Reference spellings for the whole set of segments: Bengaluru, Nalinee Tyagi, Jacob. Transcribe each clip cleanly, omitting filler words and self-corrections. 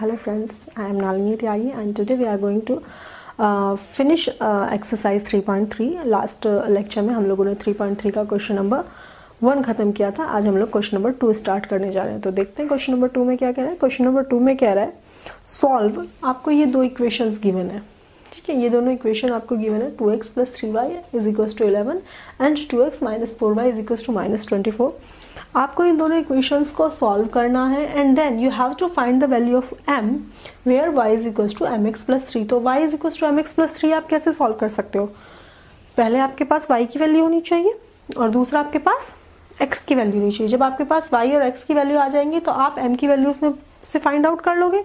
Hello friends, I am Nalinee Tyagi and today we are going to finish exercise 3.3। Last lecture में हम लोगों ने 3.3 का question number 1 ख़त्म किया था। आज हम लोग क्वेश्चन नंबर 2 स्टार्ट करने जा रहे हैं। तो देखते हैं क्वेश्चन नंबर 2 में क्या कह रहा है। क्वेश्चन नंबर 2 में कह रहा है सॉल्व, आपको ये दो इक्वेशंस गिवन है, ठीक है। ये दोनों इक्वेशन आपको गिवन है। 2x + 3y = 11 and 2x - 4y = -24। आपको इन दोनों इक्वेशंस को सॉल्व करना है and then you have to find the value of m where y = mx + 3। तो y = mx + 3 आप कैसे सॉल्व कर सकते हो? पहले आपके पास y की वैल्यू होनी चाहिए और दूसरा आपके पास x की वैल्यू होनी चाहिए। जब आपके पास y और x की वैल्यू आ जाएंगी तो आप m की वैल्यू उसमें से फाइंड आउट कर लोगे।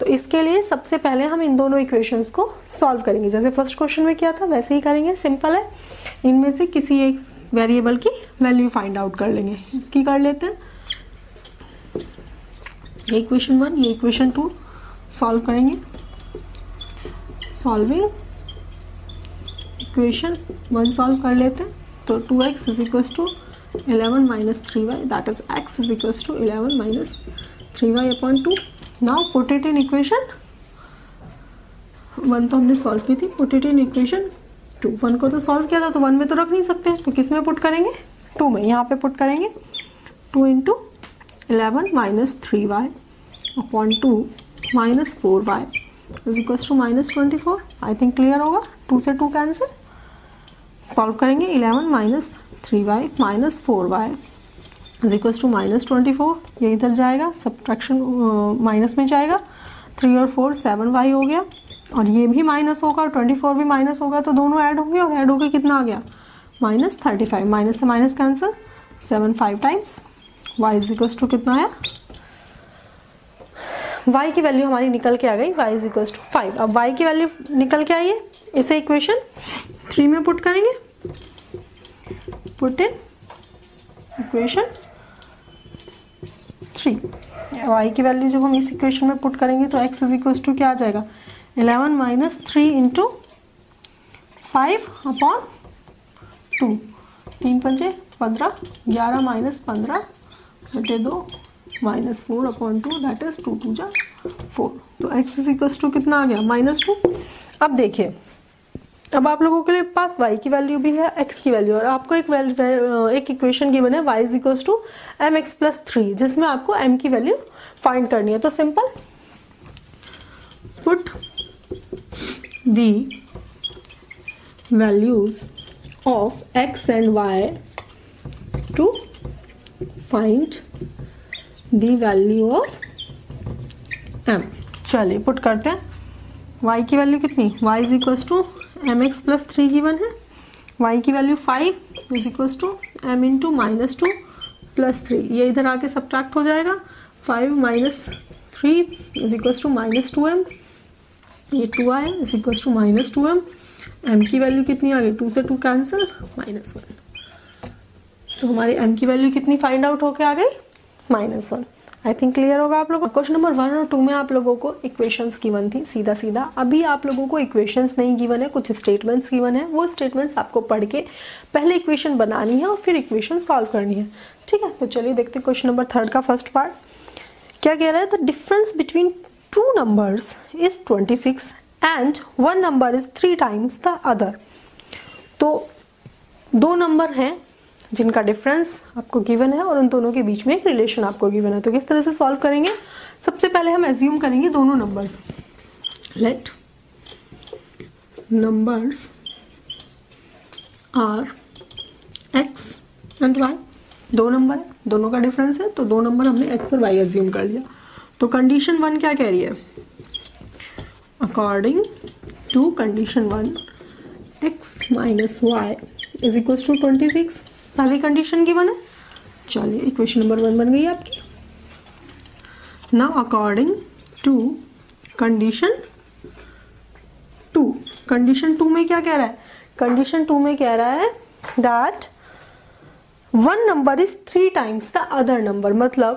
तो इसके लिए सबसे पहले हम इन दोनों इक्वेशंस को सॉल्व करेंगे। जैसे फर्स्ट क्वेश्चन में किया था वैसे ही करेंगे, सिंपल है। इनमें से किसी एक वेरिएबल की वैल्यू फाइंड आउट कर लेंगे। इसकी कर लेते हैं, ये इक्वेशन 1 ये इक्वेशन 2 सॉल्व करेंगे। सॉल्विंग इक्वेशन 1 सॉल्व कर लेते हैं। तो 2x = 11 - 3y that is x = 11 - 3y/2। Now put it in equation 1 तो हमने सॉल्व की थी, पुट इट इन इक्वेशन 2। 1 को तो सॉल्व किया था तो 1 में तो रख नहीं सकते, तो किस में पुट करेंगे? 2 में। यहाँ पे पुट करेंगे 2 × 11 - 3y/2 - 4y = -24। आई थिंक क्लियर होगा। 2 से 2 कैंसिल, सॉल्व करेंगे 11 - 3y - 4y = -24। ये इधर जाएगा, सब्ट्रैक्शन माइनस में जाएगा। 3 और 4 7y हो गया और ये भी माइनस होगा और 24 भी माइनस होगा, तो दोनों ऐड होंगे और ऐड होकर कितना आ गया? -35। माइनस से माइनस कैंसिल, 7 5 टाइम्स। y = कितना आया? y की वैल्यू हमारी निकल के आ गई, y = 5। अब y की वैल्यू निकल के आई है, इसे इक्वेशन 3 में पुट करेंगे। Put in equation 3। y की वैल्यू जब हम इस इक्वेशन में पुट करेंगे तो x = क्या आ जाएगा? 11 - 3 × 5/2। 3 × 5 = 15, 11 - 15/2 - 4/2 दैट इज 2 × 4। तो x = कितना आ गया? -2। अब देखिए, अब आप लोगों के लिए पास y की वैल्यू भी है, x की वैल्यू, और आपको एक इक्वेशन गिवन है y = mx + 3 जिसमें आपको m की वैल्यू फाइंड करनी है। तो simple put the values of x and y to find the value of m। चलिए पुट करते हैं। y की वैल्यू कितनी? y = mx + 3 गिवन है। y की वैल्यू 5 = m × -2 + 3। ये इधर आके सब्ट्रैक्ट हो जाएगा। 5 - 3 = -2m। ये 2 आया, = -2m। m की वैल्यू कितनी आ गई? 2 से 2 कैंसिल, -1। तो हमारी m की वैल्यू कितनी फाइंड आउट होके आ गई? -1। आई थिंक क्लियर होगा आप लोग। क्वेश्चन नंबर 1 और 2 में आप लोगों को इक्वेशंस गिवन थी, सीधा सीधा। अभी आप लोगों को इक्वेशंस नहीं गिवन है, कुछ स्टेटमेंट्स गिवन है। वो स्टेटमेंट्स आपको पढ़ के पहले इक्वेशन बनानी है और फिर इक्वेशन सॉल्व करनी है, ठीक है। तो चलिए देखते हैं क्वेश्चन नंबर 3 का फर्स्ट पार्ट क्या कह रहा है। The difference between 2 numbers is 26 and 1 number is 3 times the other। तो 2 नंबर हैं जिनका डिफरेंस आपको गिवन है और उन दोनों के बीच में एक रिलेशन आपको गिवन है। तो किस तरह से सॉल्व करेंगे? सबसे पहले हम एज्यूम करेंगे दोनों numbers. Let numbers are x and y. 2 number है, दोनों का डिफरेंस है, तो 2 नंबर हमने एक्स और वाई एज्यूम कर लिया। तो कंडीशन 1 क्या कह रही है? According to condition 1 x - y = 26। पहली कंडीशन गिवन है। चलिए इक्वेशन नंबर 1 बन गई आपकी। Now according to condition 2। Condition 2 में क्या कह रहा है? कंडीशन 2 में कह रहा है that 1 number is 3 times the other number. मतलब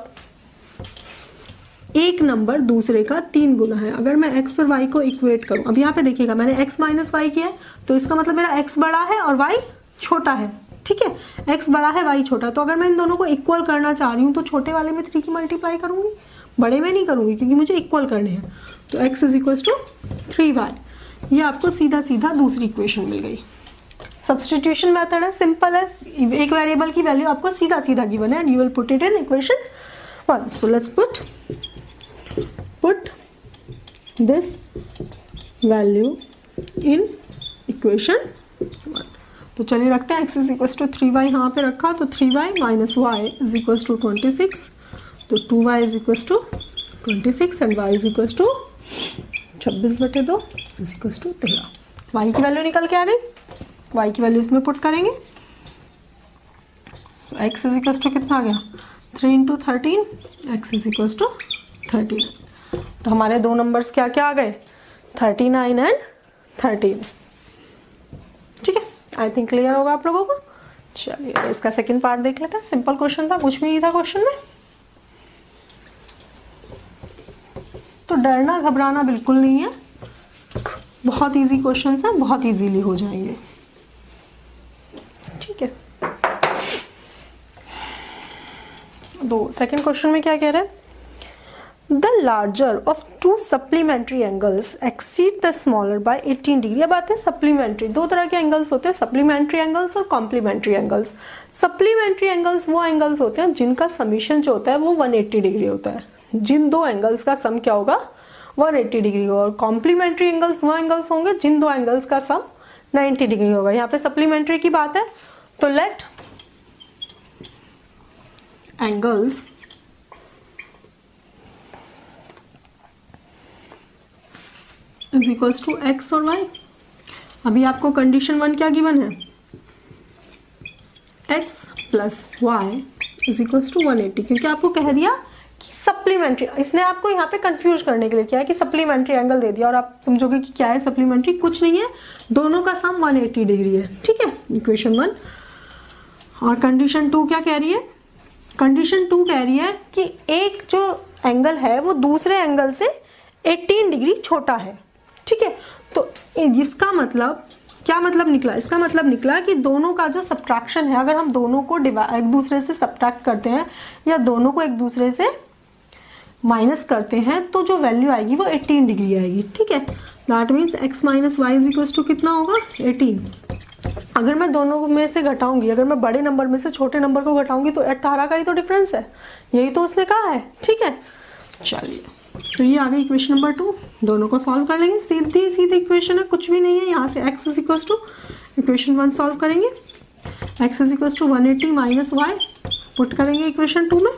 एक नंबर दूसरे का 3 गुना है। अगर मैं x और y को इक्वेट करूं, अब यहाँ पे देखिएगा मैंने x - y किया है, तो इसका मतलब मेरा x बड़ा है और y छोटा है, ठीक है। x बड़ा है, y छोटा। तो अगर मैं इन दोनों को इक्वल करना चाह रही हूँ तो छोटे वाले में 3 की मल्टीप्लाई करूंगी, बड़े में नहीं करूँगी क्योंकि मुझे इक्वल करने हैं। तो x is equal to 3y। ये आपको सीधा सीधा दूसरी इक्वेशन मिल गई। सब्सटीट्यूशन मेथड है, सिंपल है, एक वेरिएबल की वैल्यू आपको सीधा सीधा गिवन है and you will put it in equation 1। So let's put this value in equation 1। तो चलिए रखते हैं x is equal to 3y, यहाँ पे रखा तो 3y minus y is equal to 26, तो 2y is equal to 26 and y is equal to 26/2 is equal to 13। Y की वैल्यू निकल के आ गई, वाई की वैल्यू इसमें पुट करेंगे तो x इज इक्वल टू कितना आ गया 3 × 13, x इज इक्वल टू 13। तो हमारे दो नंबर्स क्या क्या आ गए 39 एंड 13। ठीक है, आई थिंक क्लियर होगा आप लोगों को। चलिए इसका सेकंड पार्ट देख लेते हैं। सिंपल क्वेश्चन था, कुछ भी नहीं था क्वेश्चन में, तो डरना घबराना बिल्कुल नहीं है। बहुत इजी क्वेश्चन है, बहुत इजीली हो जाएंगे। ठीक है, तो सेकंड क्वेश्चन में क्या कह रहे हैं, The larger of two supplementary angles exceed the smaller by 18 degree। अब आते हैं supplementary। दो तरह के angles होते हैं, supplementary angles और complementary angles। Supplementary angles वो angles होते हैं जिनका summation जो होता है वो 180 degree होता है, जिन दो angles का sum क्या होगा 180 degree होगा। और complementary angles वो angles होंगे जिन दो angles का sum 90 degree होगा। यहाँ पे supplementary की बात है, तो let angles is equals to x और वाई। अभी आपको कंडीशन 1 क्या गिवन है, x plus y is equals to 180, क्योंकि आपको कह दिया कि सप्लीमेंट्री। इसने आपको यहाँ पे कंफ्यूज करने के लिए किया है कि सप्लीमेंट्री एंगल दे दिया और आप समझोगे कि क्या है सप्लीमेंट्री, कुछ नहीं है, दोनों का सम 180 डिग्री है। ठीक है, इक्वेशन 1। और कंडीशन 2 क्या कह रही है, कंडीशन 2 कह रही है कि एक जो एंगल है वो दूसरे एंगल से 18 डिग्री छोटा है। ठीक है, तो इसका मतलब क्या मतलब निकला, इसका मतलब निकला कि दोनों का जो सब्ट्रैक्शन है, अगर हम दोनों को एक दूसरे से सब्ट्रैक्ट करते हैं या दोनों को एक दूसरे से माइनस करते हैं तो जो वैल्यू आएगी वो 18 डिग्री आएगी। ठीक है, that means x minus y is equal to कितना होगा 18। अगर मैं दोनों में से घटाऊंगी, अगर मैं बड़े नंबर में से छोटे नंबर को घटाऊंगी तो 18 का ही तो डिफरेंस है, यही तो उसने कहा है। ठीक है, चलिए तो ये आ गई इक्वेशन नंबर 2। दोनों को सॉल्व कर लेंगे, सीधी सीधी इक्वेशन है, कुछ भी नहीं है। यहाँ से x is equal to equation 1 solve करेंगे, x is equal to 180 minus y put करेंगे इक्वेशन 2 में,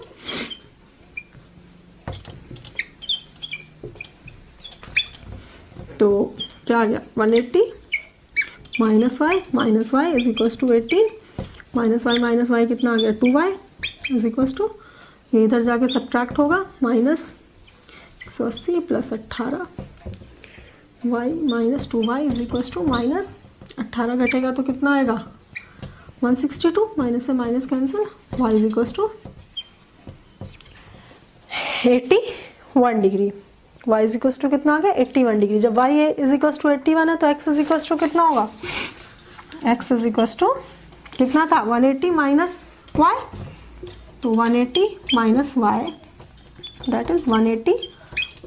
तो क्या आ गया 180 minus y is equal to 18, minus y कितना आ गया 2y इज इक्वल टू, ये इधर जाके सब्ट्रैक्ट होगा minus 180 plus 18 y minus 2y is equal to minus 18 घटेगा तो कितना आएगा 162, माइनस से minus cancel, y is equal to 81 degree. y is equal to कितना आ गया 81 डिग्री। जब y इज इक्वल टू 81 है तो x इज इक्वल टू कितना होगा, x इज इक्वल टू कितना था 180 माइनस y, तो 180 minus y that is 180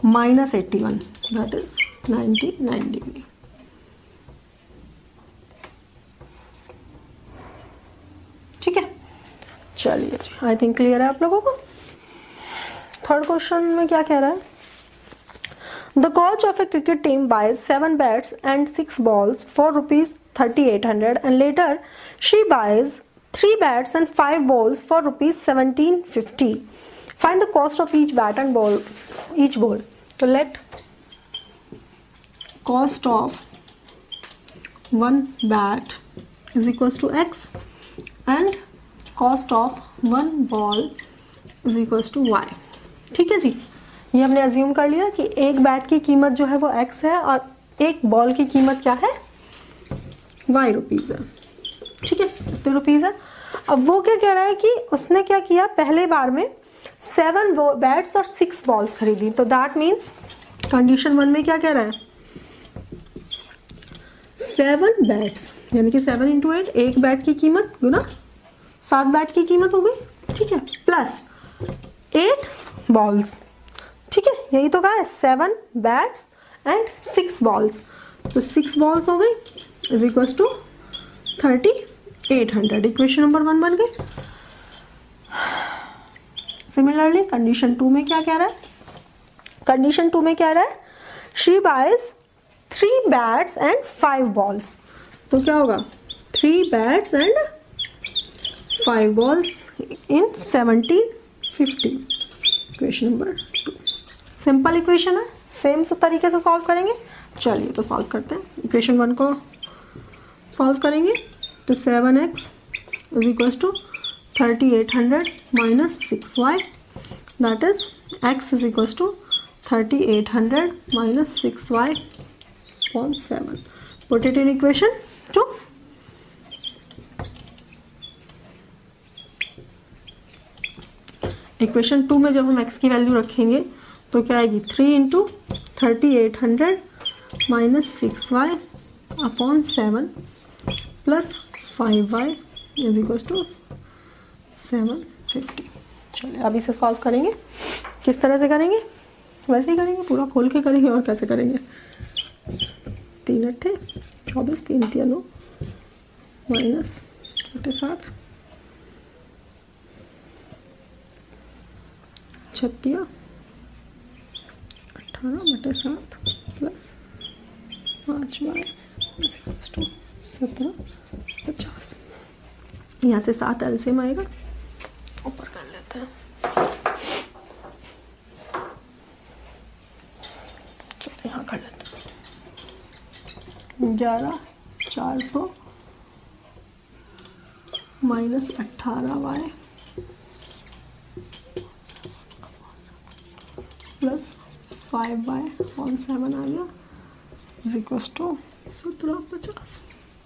minus 81 that is 99 degree. ठीक है, चलिए आई थिंक क्लियर है आप लोगों को। थर्ड क्वेश्चन में क्या कह रहा है, the coach of a cricket team buys 7 bats and 6 balls for ₹3800 and later she buys 3 bats and 5 balls फॉर ₹1750। Find the cost of each bat and ball, each ball. So let cost of one bat is equals to x and cost of one ball is equals to y. ठीक है जी, ये हमने assume कर लिया कि एक bat की कीमत जो है वो x है और एक ball की कीमत क्या है y रुपीज़ है। ठीक है, कितने रुपीज़ है। अब वो क्या कह रहा है कि उसने क्या किया, पहले बार में 7 bats और 6 balls खरीदी, तो दैट मीन्स कंडीशन 1 में क्या कह रहा है 7 bats यानी कि 7 × 8, एक बैट की कीमत गुना 7 बैट की कीमत हो गई। ठीक है, प्लस 8 balls यही तो कहा है 7 bats and 6 balls, तो 6 balls हो गई is equal to 3800। Equation number 1 बन गई। सिमिलरली कंडीशन 2 में क्या कह रहा है, कंडीशन 2 में क्या रहा है, she buys 3 bats and 5 balls, तो क्या होगा 3 bats and 5 balls in 1750। Equation number 2 simple equation है, सेम सब तरीके से सॉल्व करेंगे। चलिए तो सॉल्व करते हैं, इक्वेशन 1 को सॉल्व करेंगे तो 7x = 3800 - 6y, that is x = 3800 - 6y/7। Put it in equation 2। Equation 2 में जब हम x की वैल्यू रखेंगे तो क्या आएगी 3 × 3800 - 6y/7 + 5y = 750। चलिए अभी से सॉल्व करेंगे। किस तरह से करेंगे, वैसे ही करेंगे, पूरा खोल के करेंगे, और कैसे करेंगे। 3 × 8 = 24, 3 × 9 -7 36 + 18 - 7 = 50। यहाँ से 7 एलसीएम आएगा, ऊपर कर लेते हैं। चलो यहाँ कर लेते हैं। 11,400 - 18y + 5y/7 आ गया = 1750।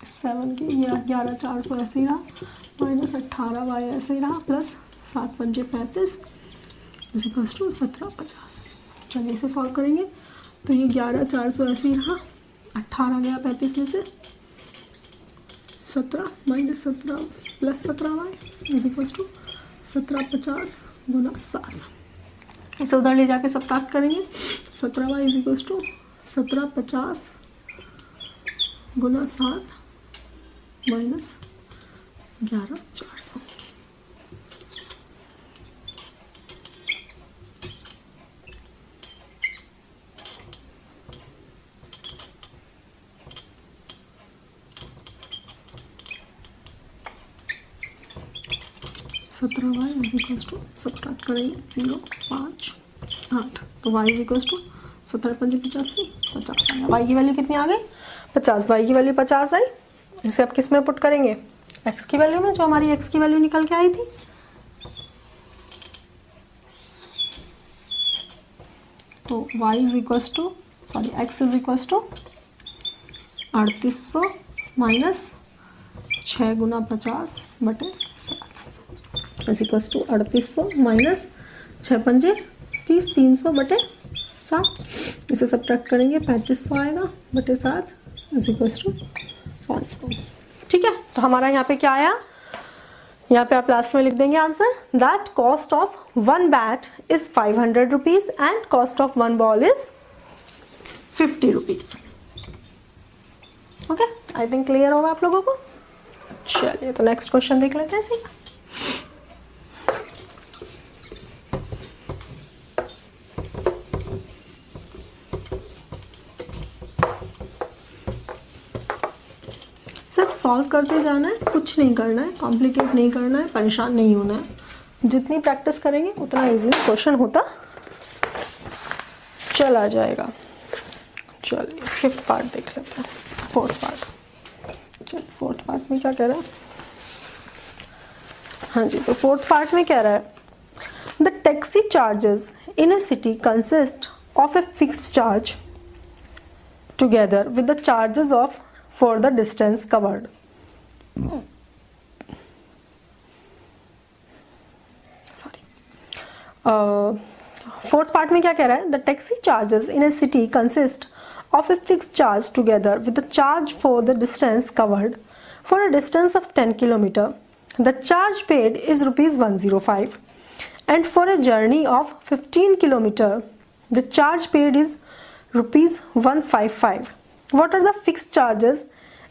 7 के 11,400 ऐसे ही रहा, -18y ऐसे ही रहा, + 7×5=35 = 1750। चलिए इसे सॉल्व करेंगे तो ये 11,400 ऐसे ही रहा, 18 गया 35 में से, 17 - 17 + 17y = 1750 * 7। इसे उधर ले जाके सब काट करेंगे, 17y = 1750 - 7 - 11,400। y = 17 करेंगे 0 5 8 तो y = 17×5 = 50 आया। y की वैल्यू कितनी आ गई 50, y की वैल्यू 50 आई। इसे अब किस में पुट करेंगे, x की वैल्यू में, जो हमारी x की वैल्यू निकल के आई थी। तो x = 3800 - 6×50 बटे 7 = 3800 - 6×5 = 30, 300 बटे 7। इसे सबट्रैक्ट करेंगे 3500 आएगा बटे 7 = 500। ठीक है, तो हमारा यहाँ पे क्या आया, यहाँ पे आप लास्ट में लिख देंगे answer, that cost of 1 bat is 500 rupees and cost of 1 ball is 50 rupees। Okay, I think clear होगा आप लोगों को। चलिए तो नेक्स्ट क्वेश्चन देख लेते हैं। सॉल्व करते जाना है, कुछ नहीं करना है, कॉम्प्लिकेट नहीं करना है, परेशान नहीं होना है। जितनी प्रैक्टिस करेंगे उतना इजी क्वेश्चन होता चला जाएगा। चलिए 5th पार्ट देख लेते हैं, 4th पार्ट। चलिए 4th पार्ट में क्या कह रहा है, हाँ जी, तो 4th पार्ट में कह रहा है the taxi charges in a city consist of a fixed charge together with the charges of for the distance covered. Fourth part में क्या कह रहा है, the taxi charges in a city consist of a fixed charge together with the charge for the distance covered. For a distance of 10 km, the charge paid is rupees 105, and for a journey of 15 km, The charge paid is rupees 155. What are the fixed charges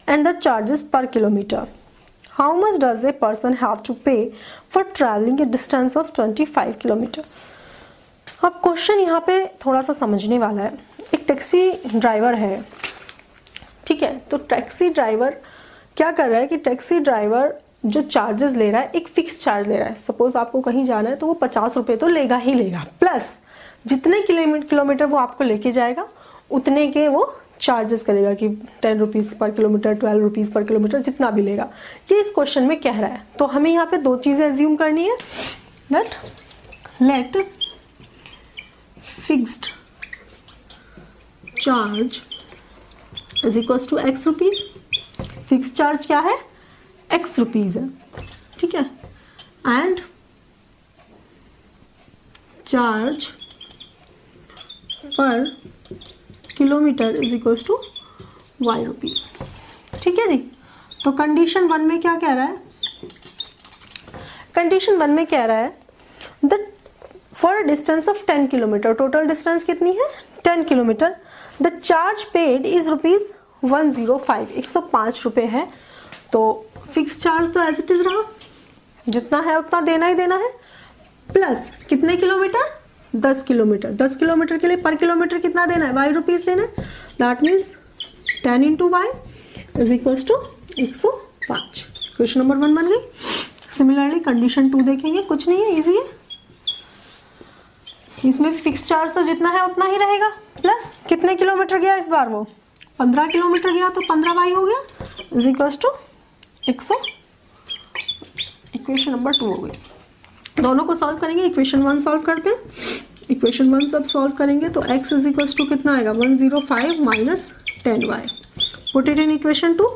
and the charges per kilometer? How much does a person have to pay for traveling a distance of 25 kilometer? अब question यहाँ पे थोड़ा सा समझने वाला है. एक taxi driver है, ठीक है. तो टैक्सी ड्राइवर क्या कर रहा है कि टैक्सी ड्राइवर जो चार्जेस ले रहा है, एक फिक्स चार्ज ले रहा है. सपोज आपको कहीं जाना है तो वो 50 रुपये तो लेगा ही लेगा, प्लस जितने किलोमीटर वो आपको लेके जाएगा उतने के वो चार्जेस करेगा कि 10 rupees per kilometre, 12 rupees per kilometer, जितना भी लेगा. ये इस क्वेश्चन में कह रहा है. तो हमें यहाँ पे दो चीज़ें एज्यूम करनी है, that let fixed charge is equals to x rupees. Fixed charge क्या है? एक्स रुपीज़ है, ठीक है. And charge per kilometer is equals to y rupees, ठीक है जी. तो कंडीशन वन में क्या कह रहा है? कंडीशन वन में कह रहा है that for distance of 10 kilometer, total distance कितनी है? 10 kilometer. The charge paid is rupees 105, 105 रुपये है. तो फिक्स चार्ज तो एज इट इज़ रहा, जितना है उतना देना ही देना है, प्लस कितने किलोमीटर? 10 किलोमीटर. 10 किलोमीटर के लिए पर किलोमीटर कितना देना है? वाई रुपीज़ देना है. That means 10 into y is equals to 105. Question number one बन गई. सिमिलरली कंडीशन टू देखेंगे. कुछ नहीं है, ईजी है. इसमें फिक्स चार्ज तो जितना है उतना ही रहेगा, प्लस कितने किलोमीटर गया इस बार? वो 15 किलोमीटर गया, तो 15 y हो गया is equals to 100. Equation number two हो गई. दोनों को सॉल्व करेंगे. इक्वेशन वन सॉल्व करते हैं. इक्वेशन वन सब सॉल्व करेंगे तो x इज इक्वल्स टू कितना आएगा? 105 minus 10y. Put it in equation two.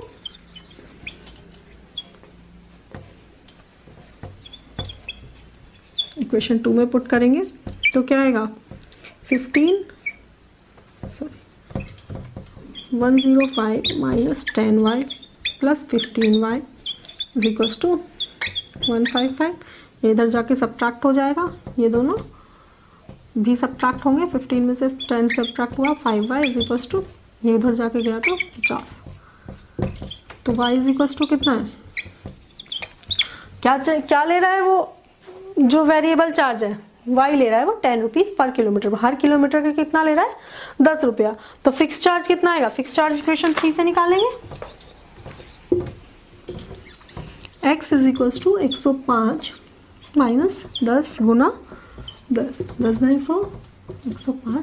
Equation two में पुट करेंगे तो क्या आएगा? 105 minus 10y plus 15y is equals to 155. इधर जाके सब्ट्रैक्ट हो जाएगा, ये दोनों भी सब्ट्रैक्ट होंगे. 15 में से 10 सब्ट्रैक्ट हुआ, 5y इज इक्वल्स टू, ये उधर जाके गया तो 50. तो y इज इक्वल्स टू कितना है? क्या ले रहा है वो? जो वेरिएबल चार्ज है y ले रहा है वो 10 रुपीज़ पर किलोमीटर. हर किलोमीटर का कितना ले रहा है? 10 रुपया. तो फिक्स चार्ज कितना आएगा? फिक्स चार्ज इक्वेशन 3 से निकालेंगे. x is equals to 105 minus 10 गुना 10. 10 × 105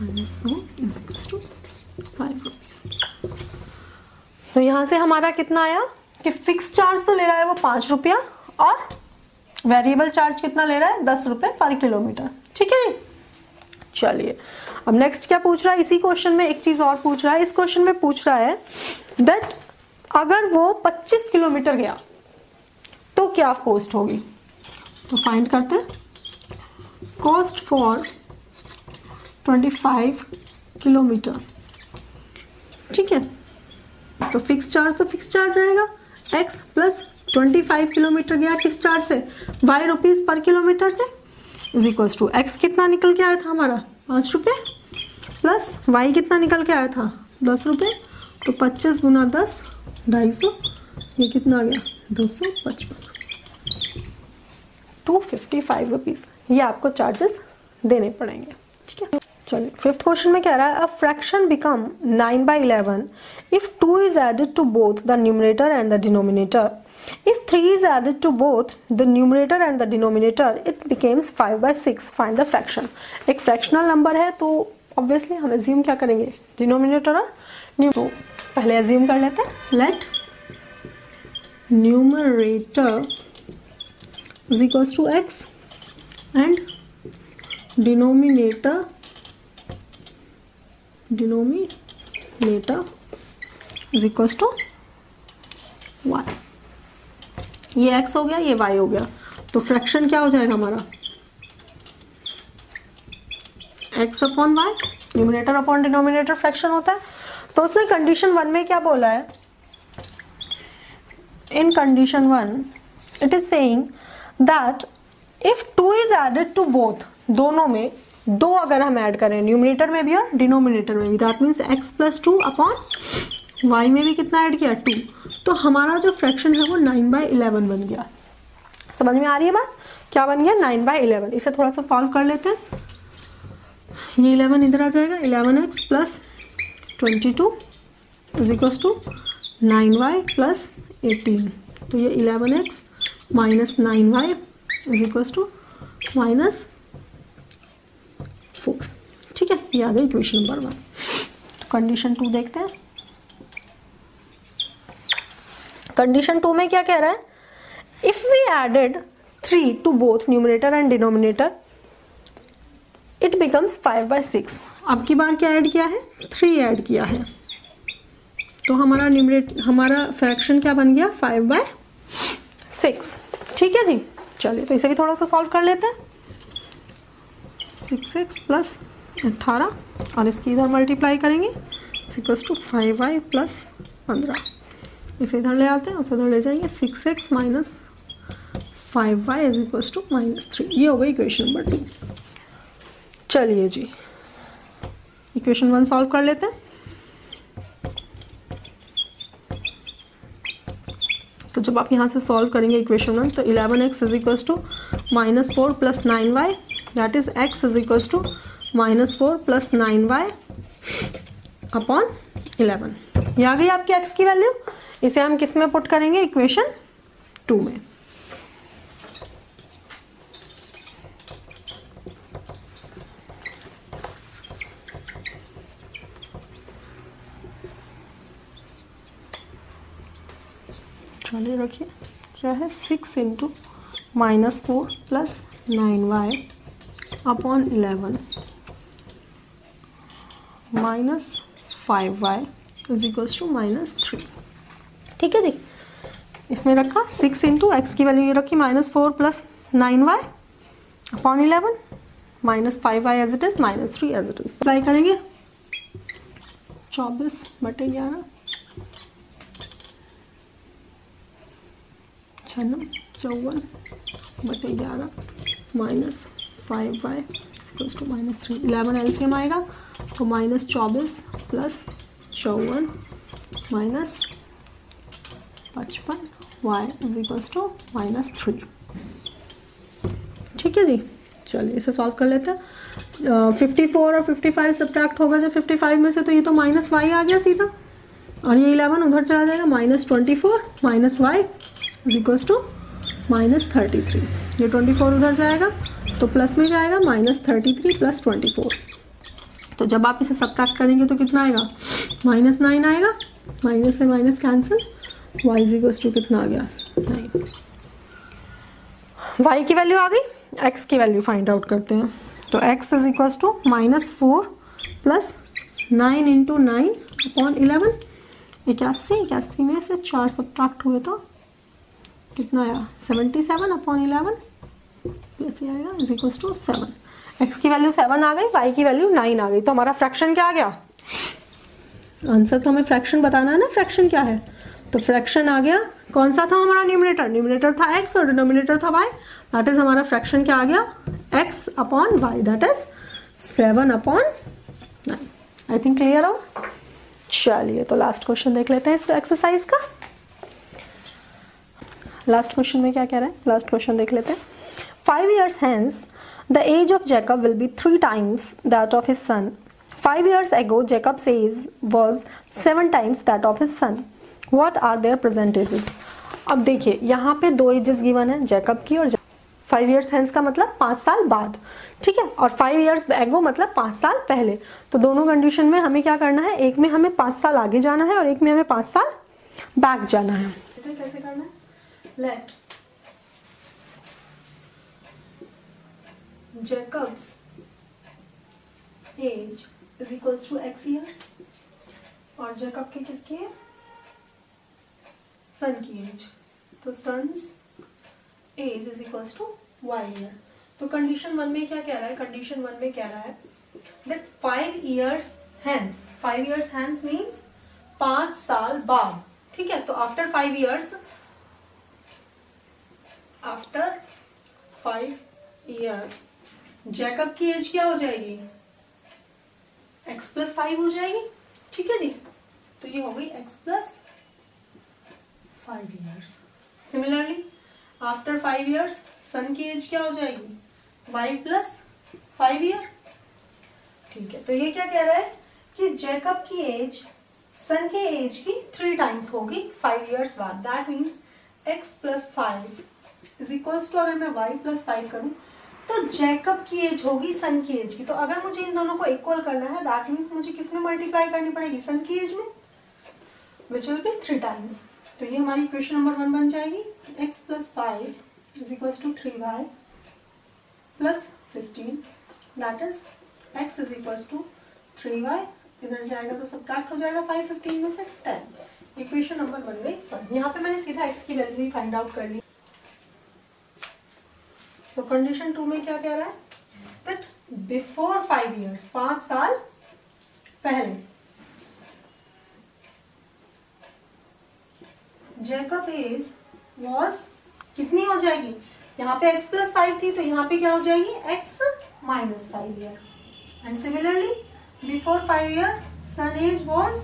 minus 100 is equals to 5 rupees. तो यहाँ से हमारा कितना आया कि फिक्स चार्ज तो ले रहा है वो 5 रुपया और वेरिएबल चार्ज कितना ले रहा है? 10 रुपये पर किलोमीटर, ठीक है. चलिए अब नेक्स्ट क्या पूछ रहा है? इसी क्वेश्चन में एक चीज़ और पूछ रहा है. इस क्वेश्चन में पूछ रहा है दैट अगर वो 25 किलोमीटर गया तो क्या कॉस्ट होगी? तो फाइंड करते हैं. कॉस्ट फॉर 25 किलोमीटर, ठीक है. तो फिक्स चार्ज रहेगा x प्लस 25 किलोमीटर गया किस चार्ज से? y रुपीज़ पर किलोमीटर से इज इक्वल्स टू x कितना निकल के आया था हमारा? 5 रुपये प्लस y कितना निकल के आया था? 10 रुपये. तो 25 गुना 10 250. ये कितना आ गया? 255. 255 रुपीज़ ये आपको चार्जेस देने पड़ेंगे, ठीक है. चलिए फिफ्थ क्वेश्चन में कह रहा है a fraction become 9/11 if 2 is added to both the numerator and the denominator. If 3 is added to both the numerator and the denominator, it becomes 5/6. Find the fraction. एक fractional number है तो obviously हम assume क्या करेंगे? Denominator और numerator. पहले assume कर लेते हैं. Let numerator is equals to x and denominator is equals to y. ये x हो गया, ये y हो गया. तो फ्रैक्शन क्या हो जाएगा हमारा? x upon y, numerator upon denominator fraction होता है. तो उसने कंडीशन वन में क्या बोला है? In condition one it is saying that if 2 is added to both, दोनों में दो अगर हम ऐड करें न्यूमिनेटर में भी और डिनोमिनेटर में भी, that means x plus two upon y में भी कितना ऐड किया 2, तो हमारा जो फ्रैक्शन है वो 9/11 बन गया। समझ में आ रही है बात? क्या बन गया? 9/11। इसे थोड़ा सा सॉल्व कर लेते हैं। ये 11 इधर आ जाएगा, 11x plus 22 is equals to 9y plus 18, तो ये 11x minus 9y is equals to minus 4। ठीक है, ये आ गया इक्वेशन नंबर 1। तो कंडीशन 2 देखते हैं। कंडीशन 2 में क्या कह रहा है? If we added 3 to both numerator and denominator it becomes 5/6। अब की बार क्या ऐड किया है? 3 ऐड किया है, तो हमारा हमारा फ्रैक्शन क्या बन गया? 5/6। ठीक है जी, चलिए तो इसे भी थोड़ा सा सॉल्व कर लेते हैं। 6x प्लस 18 और इसकी इधर मल्टीप्लाई करेंगे, इक्वल्स टू 5y प्लस 15। इसे इधर ले आते हैं, उसे इधर ले जाएंगे, 6x minus 5y is equals to minus 3। ये हो गई इक्वेशन नंबर 2। चलिए जी, इक्वेशन 1 सॉल्व कर लेते हैं। तो जब आप यहाँ से सॉल्व करेंगे इक्वेशन 1, तो 11x is equals to minus 4 plus 9y, that is x is equals to minus 4 plus 9y upon 11। ये आ गई आपकी x की वैल्यू। इसे हम किस में पुट करेंगे? इक्वेशन 2 में। चलिए रखिए, क्या है? 6 × -4 plus 9y upon 11 minus 5y is equals to minus 3। ठीक है जी, इसमें रखा 6 × x की वैल्यू ये रखी -4 plus 9y upon 11 minus 5y as it is, minus 3 as it is. Apply करेंगे 24/11 54/11 minus 5y equals to minus 3। 11 LCM आएगा तो minus 24 plus 54 minus 55 y is equals to minus 3। ठीक है जी, चलिए इसे सॉल्व कर लेते हैं। 54 और 55 सब्ट्रैक्ट होगा जब 55 में से, तो ये तो माइनस वाई आ गया सीधा, और ये 11 उधर चला जाएगा, minus 24 minus y is equals to minus 33। ये 24 उधर जाएगा तो प्लस में जाएगा, माइनस 33 प्लस 24। तो जब आप इसे सब्ट्रैक्ट करेंगे तो कितना आएगा? माइनस 9 आएगा, माइनस से minus cancel, y is equals to कितना आ गया? 9। y की वैल्यू आ गई, x की वैल्यू फाइंड आउट करते हैं। तो x is equals to -4 plus 9 × 9 upon 11। 81 में से 4 सब्ट्रैक्ट हुए तो कितना आया? 77 अपॉन 11 प्लस ये आएगा, इज इक्वल्स टू 7। x की वैल्यू 7 आ गई, y की वैल्यू 9 आ गई, तो हमारा फ्रैक्शन क्या आ गया? आंसर तो हमें फ्रैक्शन बताना है ना, फ्रैक्शन क्या है? तो फ्रैक्शन आ गया, कौन सा था हमारा? न्यूमिनेटर। न्यूमिनेटर था x और डिनोमिनेटर था y, दैट इज हमारा फ्रैक्शन क्या आ गया? x upon y, that is 7/9। I think clear हो। चलिए तो लास्ट क्वेश्चन देख लेते हैं इस एक्सरसाइज का। लास्ट क्वेश्चन में क्या कह रहा है? लास्ट क्वेश्चन देख लेते हैं। 5 years hence, the age of Jacob will be 3 times that of his son. 5 years ago, Jacob's age was 7 times that of his son. What are their present ages? अब देखिए, यहाँ पे 2 ages given है, Jacob की और 5 years hence का मतलब 5 साल बाद, ठीक है, और 5 years ago मतलब 5 साल पहले। तो दोनों कंडीशन में हमें क्या करना है? एक में हमें 5 साल आगे जाना है और एक में हमें 5 साल बैक जाना है। कैसे करना है? Let Jacob's age is equals to x years और Jacob के किसकी है? सन की एज, तो son's age is equals to y year. तो कंडीशन 1 में क्या कह रहा है? कंडीशन 1 में कह रहा है that 5 years hence, 5 years hence means 5 साल बाद, ठीक है, तो after 5 years, after 5 year Jacob की एज क्या हो जाएगी, x+5 हो जाएगी। ठीक है जी, तो ये हो गई x+5 years। Similarly after 5 years son की एज क्या हो जाएगी, y+5 year। ठीक है, तो ये क्या कह रहा है कि जैकब की एज सन के एज की 3 times होगी 5 years बाद। दैट मीन्स x+5 अगर मैं y+5 करूं तो जैकब की एज होगी सन की एज की। तो अगर मुझे इन दोनों को इक्वल करना है दैट मीन्स मुझे किस में मल्टीप्लाई करनी पड़ेगी, सन की एज में, विच विल बी 3 times। तो ये हमारी इक्वेशन नंबर 1 बन जाएगी x+5 = 3y + 15। That is x = 3y, इधर जाएगा तो सब्ट्रैक्ट हो जाएगा 5, 15 में से 10। इक्वेशन नंबर बन गई 1। यहाँ पे मैंने सीधा x की वैल्यू ही फाइंड आउट कर ली। सो कंडीशन 2 में क्या कह रहा है दैट बिफोर 5 years, 5 साल पहले, जैकब एज वॉज कितनी हो जाएगी, यहाँ पे x+5 थी तो यहाँ पे क्या हो जाएगी x - 5 year। and similarly before 5 year son age was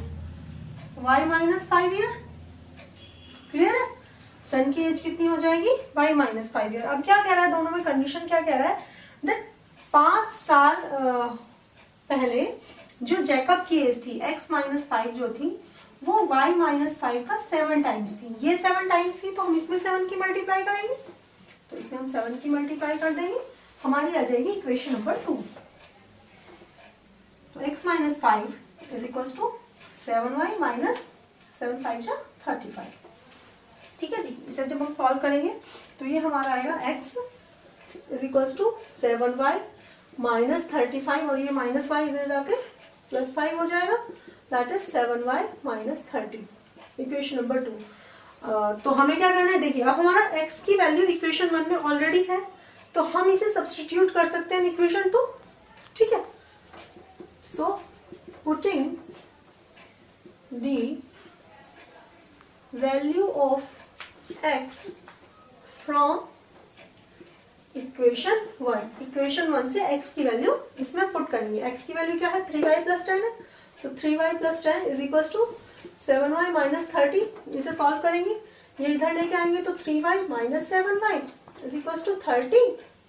y - 5 year। clear है, son की एज कितनी हो जाएगी y - 5 year। अब क्या कह रहा है दोनों में, कंडीशन क्या कह रहा है दैट 5 साल पहले जो जैकब की एज थी x - 5 जो थी वो y - 5 का 7 times थी। ये 7 times थी तो हम इसमें 7 की मल्टीप्लाई करेंगे, तो इसमें हम 7 की मल्टीप्लाई कर देंगे, हमारी आ जाएगी इक्वेशन नंबर 2। तो x - 5 = 7y - 7 × 5 = 35। ठीक है जी, इसे जब हम सॉल्व करेंगे तो ये हमारा आएगा x = 7y - 35 और ये माइनस वाई इधर जाके +5 हो जाएगा। That is 7y - 30, equation number 2। तो हमें क्या करना है, देखिए अब हमारा x की वैल्यू इक्वेशन 1 में ऑलरेडी है तो हम इसे सब्स्टिट्यूट कर सकते हैं इक्वेशन 2। ठीक है, so putting the value of x from equation 1 से x की वैल्यू इसमें पुट करेंगे। x की वैल्यू क्या है, 3y + 10 है, सो 3y + 10 = 7y - 30। इसे सॉल्व करेंगे, ये इधर लेके आएंगे तो 3y - 7y = 30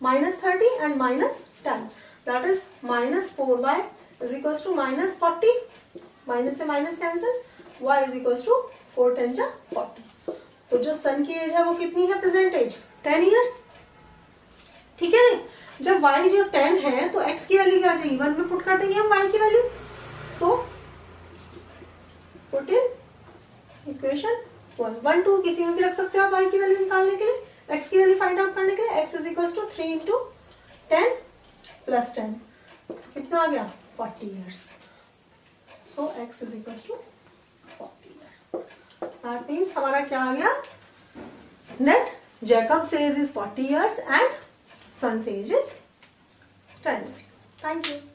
- 30 and -10। That is -4y = -40, minus से माइनस कैंसिल, y = 4 × 10 = 40। तो जो सन की एज है वो कितनी है, प्रेजेंट एज 10 years। ठीक है, जब y जो 10 है तो x की वैल्यू क्या आ जाएगी, 1 में पुट कर देंगे हम y की value. So put in equation 1, 2 किसी में भी रख सकते हो आप y की वैल्यू निकालने के लिए, x की वैल्यू फाइंड आउट करने के लिए। x = 3 × 10 + 10, कितना आ गया 40 years। So x = 40 year। That means हमारा क्या आ गया that Jacob's age is 40 years and son's age is 10 years। Thank you.